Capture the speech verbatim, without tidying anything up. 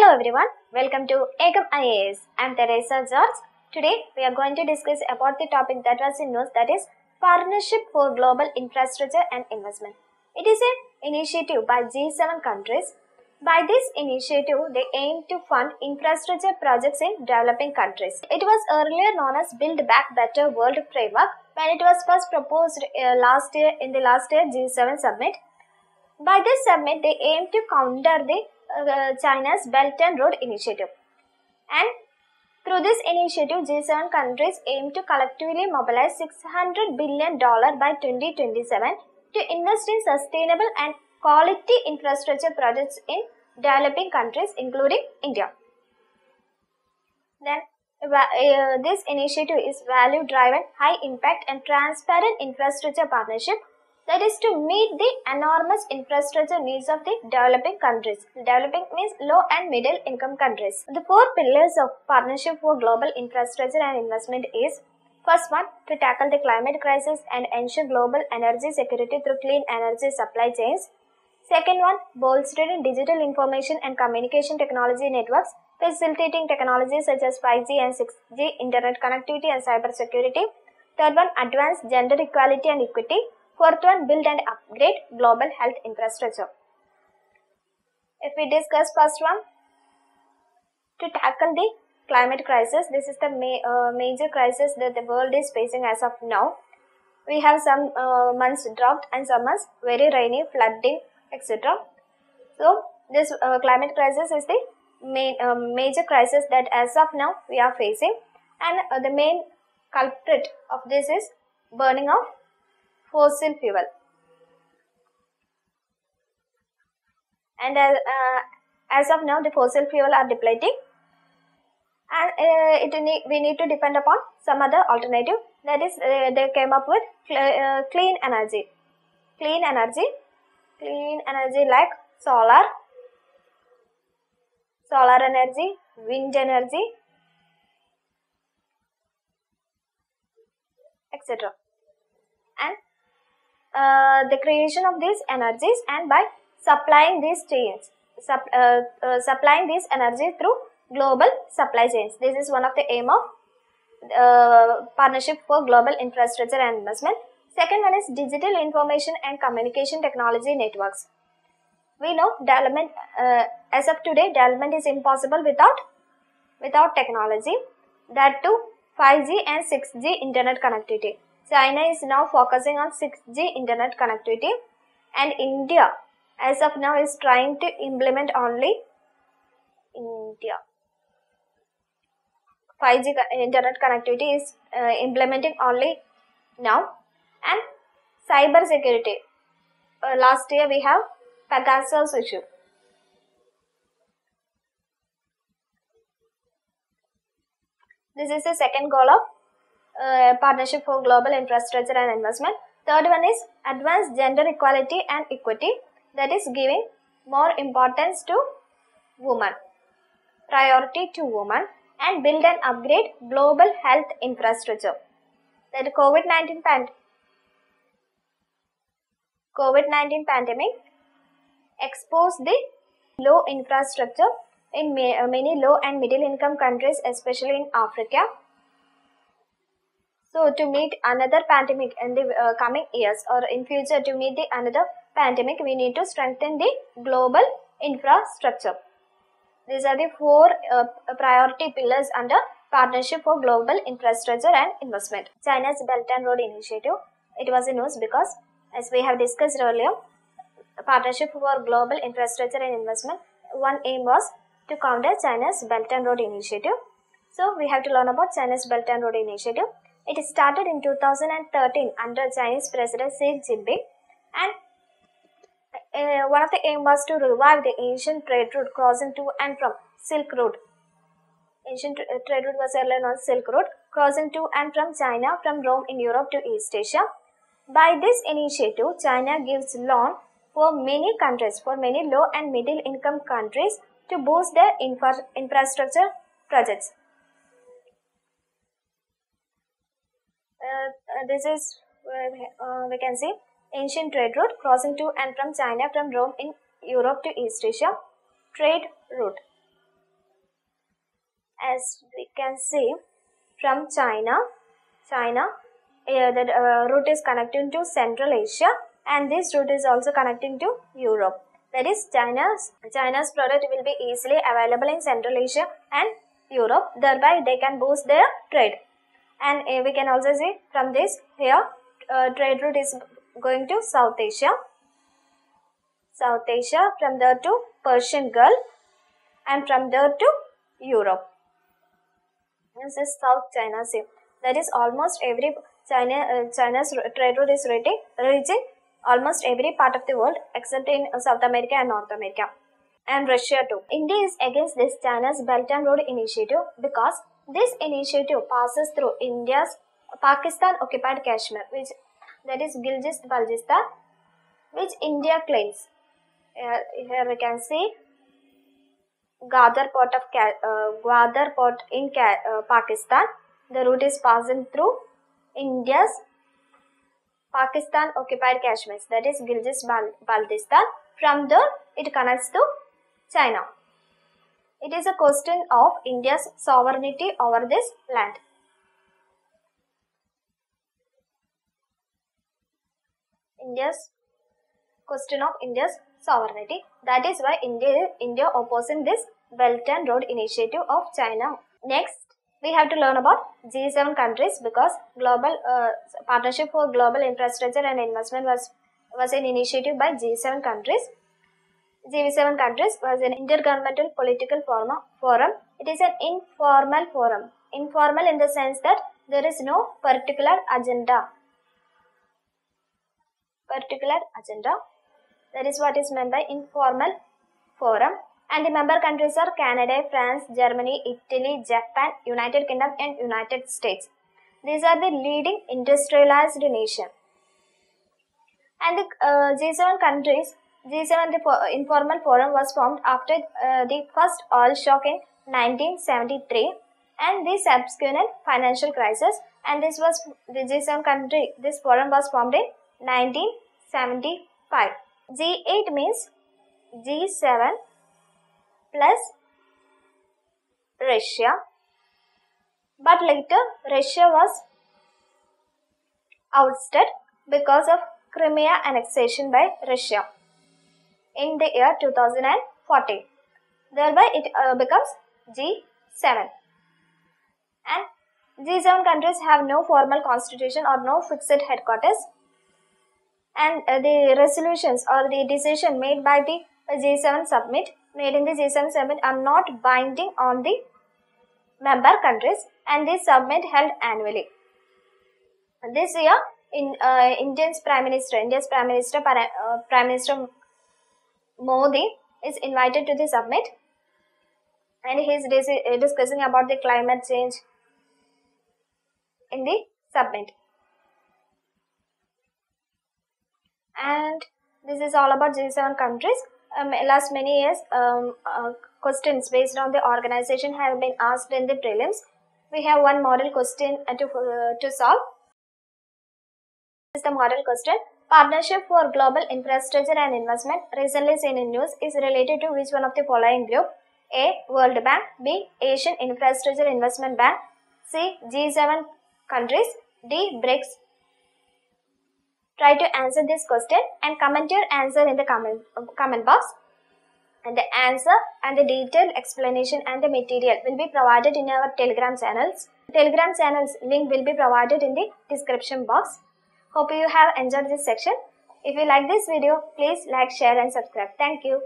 Hello everyone, welcome to ACOM I A S. I am Teresa George. Today we are going to discuss about the topic that was in news, that is Partnership for Global Infrastructure and Investment. It is an initiative by G seven countries. By this initiative, they aim to fund infrastructure projects in developing countries. It was earlier known as Build Back Better World Framework when it was first proposed uh, last year in the last year G seven summit. By this summit, they aim to counter the uh, China's Belt and Road initiative. And through this initiative, G seven countries aim to collectively mobilize six hundred billion dollars by twenty twenty-seven to invest in sustainable and quality infrastructure projects in developing countries, including India. Then, uh, this initiative is value-driven, high-impact and transparent infrastructure partnership that is to meet the enormous infrastructure needs of the developing countries. Developing means low and middle-income countries. The four pillars of Partnership for Global Infrastructure and Investment is: first one, to tackle the climate crisis and ensure global energy security through clean energy supply chains. Second one, bolstering digital information and communication technology networks, facilitating technologies such as five G and six G, internet connectivity and cyber security. Third one, advance gender equality and equity. Fourth one, build and upgrade global health infrastructure. If we discuss first one, to tackle the climate crisis, this is the ma uh, major crisis that the world is facing as of now. We have some uh, months drought and some months very rainy, flooding, et cetera. So this uh, climate crisis is the main uh, major crisis that as of now we are facing, and uh, the main culprit of this is burning of fossil fuel. And uh, uh, as of now, the fossil fuel are depleting, and uh, it need, we need to depend upon some other alternative. That is, uh, they came up with cl uh, clean energy, clean energy. Clean energy like solar, solar energy, wind energy, et cetera. And uh, the creation of these energies, and by supplying these chains, sup, uh, uh, supplying these energies through global supply chains. This is one of the aim of uh, Partnership for Global Infrastructure and Investment. Second one is digital information and communication technology networks. We know development, uh, as of today, development is impossible without, without technology. That too, five G and six G internet connectivity. China is now focusing on six G internet connectivity, and India, as of now, is trying to implement only India. five G internet connectivity is uh, implementing only now. And cyber security. Uh, last year we have Pegasus issue. This is the second goal of uh, Partnership for Global Infrastructure and Investment. Third one is advance gender equality and equity, that is giving more importance to women, priority to women, and build and upgrade global health infrastructure. That COVID nineteen pandemic. COVID nineteen pandemic exposed the low infrastructure in many low and middle income countries, especially in Africa. So to meet another pandemic in the uh, coming years, or in future to meet the another pandemic, we need to strengthen the global infrastructure. These are the four uh, priority pillars under Partnership for Global Infrastructure and Investment. China's Belt and Road Initiative, it was in news because, as we have discussed earlier, Partnership for Global Infrastructure and Investment, one aim was to counter China's Belt and Road Initiative. So we have to learn about China's Belt and Road Initiative. It started in two thousand thirteen under Chinese President Xi Jinping, and uh, one of the aim was to revive the ancient trade route crossing to and from Silk Road. Ancient uh, trade route was earlier known as Silk Road, crossing to and from China, from Rome in Europe to East Asia. By this initiative, China gives loan for many countries, for many low and middle income countries, to boost their infra infrastructure projects. Uh, uh, this is, uh, uh, we can see, ancient trade route crossing to and from China, from Rome in Europe to East Asia, trade route. as we can see from China, China, uh, the uh, route is connecting to Central Asia, and this route is also connecting to Europe. That is, China's, China's product will be easily available in Central Asia and Europe, thereby they can boost their trade. And uh, we can also see from this here, uh, trade route is going to South Asia, South Asia, from there to Persian Gulf, and from there to Europe. This is South China Sea. That is, almost every China, uh, China's trade route is reaching, reaching almost every part of the world except in South America and North America, and Russia too. India is against this China's Belt and Road initiative because this initiative passes through India's Pakistan-occupied Kashmir, which that is Gilgit-Baltistan, which India claims. Here, here we can see Gwadar port of uh, Gwadar port in uh, Pakistan. The route is passing through India's Pakistan-occupied Kashmir, that is Gilgit-Baltistan. From there, it connects to China. It is a question of India's sovereignty over this land. India's question of India's sovereignty. That is why India India opposing this Belt and Road initiative of China. Next, we have to learn about G seven countries, because global uh, Partnership for Global Infrastructure and Investment was was an initiative by G seven countries. G seven countries was an intergovernmental political forum. It is an informal forum. Informal in the sense that there is no particular agenda. Particular agenda. That is what is meant by informal forum. And the member countries are Canada, France, Germany, Italy, Japan, United Kingdom and United States. These are the leading industrialized nations. And the uh, G seven countries, G seven the for, uh, informal forum was formed after uh, the first oil shock in nineteen seventy-three and the subsequent financial crisis. And this was the G seven country, this forum was formed in nineteen seventy-five. G eight means G seven plus Russia, but later Russia was ousted because of Crimea annexation by Russia in the year two thousand fourteen. Thereby it uh, becomes G seven. And G seven countries have no formal constitution or no fixed headquarters. And uh, the resolutions or the decision made by the G seven summit, made in the G seven summit, are not binding on the member countries, and this summit held annually. This year, in uh, Indian's Prime Minister, India's Prime Minister, uh, Prime Minister Modi is invited to the summit, and he is dis discussing about the climate change in the summit. And this is all about G seven countries. Um, last many years, um, uh, questions based on the organization have been asked in the prelims. We have one model question to, uh, to solve. This is the model question. Partnership for Global Infrastructure and Investment, recently seen in news, is related to which one of the following group? A. World Bank. B. Asian Infrastructure Investment Bank. C. G seven countries. D. BRICS. Try to answer this question and comment your answer in the comment, comment box. And the answer and the detailed explanation and the material will be provided in our Telegram channels. Telegram channels link will be provided in the description box. Hope you have enjoyed this section. If you like this video, please like, share and subscribe. Thank you.